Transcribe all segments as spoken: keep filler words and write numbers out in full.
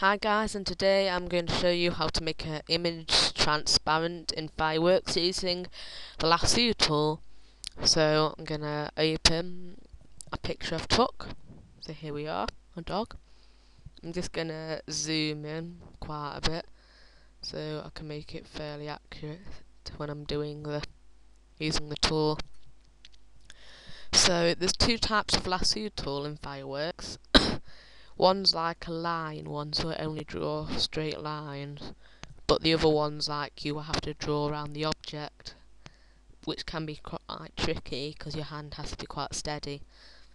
Hi guys, and today I'm going to show you how to make an image transparent in Fireworks using the Lasso tool. So I'm going to open a picture of Tuck. So here we are, a dog. I'm just going to zoom in quite a bit so I can make it fairly accurate when I'm doing the using the tool. So there's two types of Lasso tool in Fireworks. One's like a line one, so it only draws straight lines, but the other one's like you have to draw around the object, which can be quite tricky because your hand has to be quite steady.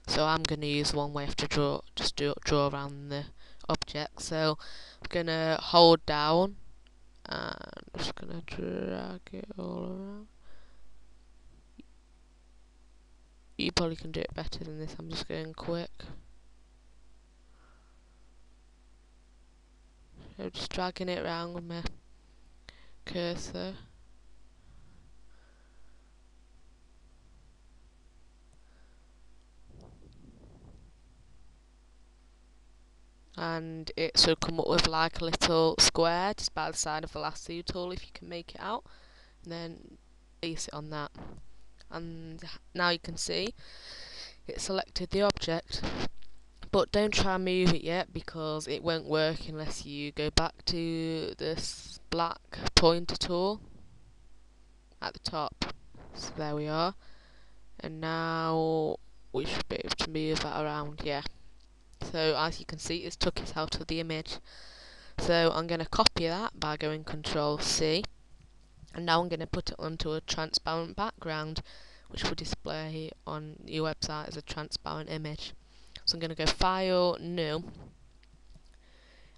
So I'm going to use one way to draw, just do, draw around the object. So I'm going to hold down and I'm just going to drag it all around. You probably can do it better than this, I'm just going quick. I'm just dragging it around with my cursor. And it should come up with like a little square just by the side of the Lasso tool if you can make it out. And then place it on that. And now you can see it selected the object. But don't try and move it yet because it won't work unless you go back to this black pointer tool at the top. So there we are. And now we should be able to move that around, yeah. So as you can see, it's took it out of the image. So I'm going to copy that by going control C. And now I'm going to put it onto a transparent background, which will display on your website as a transparent image. So I'm going to go File, New,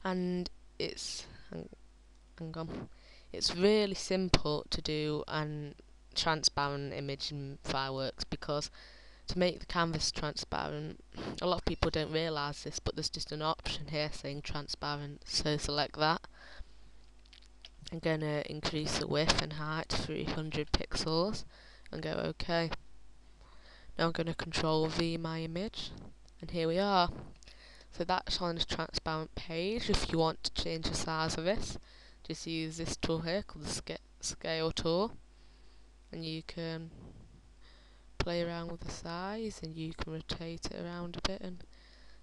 and it's hang on. It's really simple to do a transparent image in Fireworks because to make the canvas transparent, a lot of people don't realise this, but there's just an option here saying transparent, so select that. I'm going to increase the width and height to three hundred pixels and go OK. Now I'm going to control V my image. And here we are. So that's on a transparent page. If you want to change the size of this, just use this tool here called the sca scale tool, and you can play around with the size and you can rotate it around a bit. And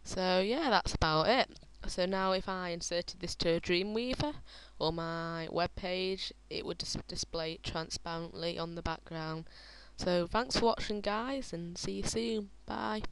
so yeah, that's about it. So now if I inserted this to a Dreamweaver or my web page, it would dis display transparently on the background. So thanks for watching guys, and see you soon. Bye.